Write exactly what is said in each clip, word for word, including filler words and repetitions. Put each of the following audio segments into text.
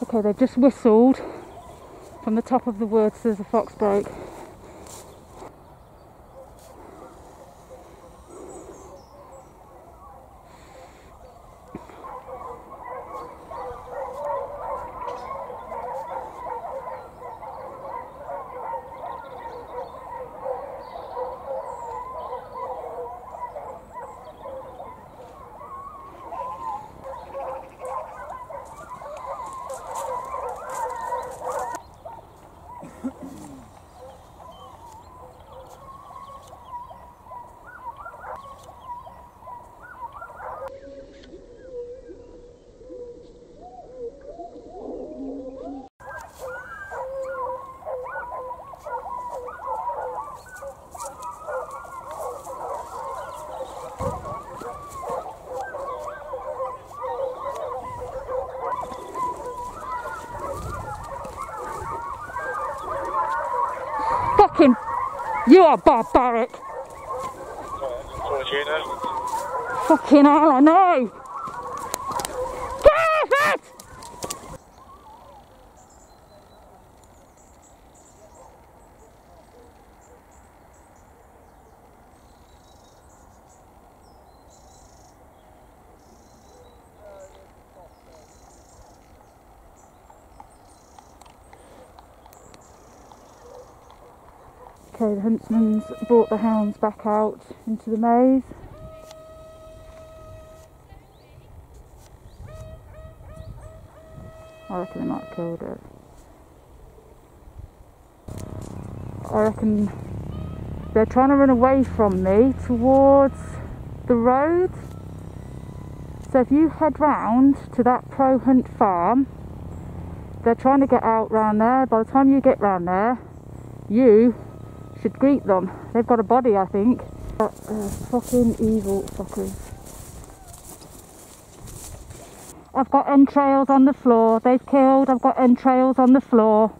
Okay, they've just whistled from the top of the woods as the fox broke. You are barbaric. Fucking hell, I know. Get it! Okay, the huntsman's brought the hounds back out into the maze. I reckon they might have killed it. I reckon they're trying to run away from me towards the road. So if you head round to that Pro Hunt farm, they're trying to get out round there. By the time you get round there, you should greet them. They've got a body, I think. But, uh, fucking evil fuckers. I've got entrails on the floor. They've killed. I've got entrails on the floor.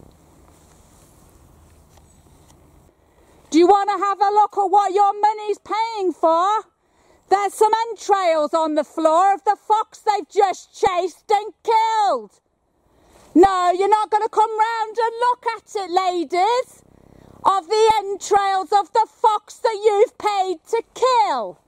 Do you want to have a look at what your money's paying for? There's some entrails on the floor of the fox they've just chased and killed. No, you're not going to come round and look at it, ladies. Of the entrails of the fox that you've paid to kill.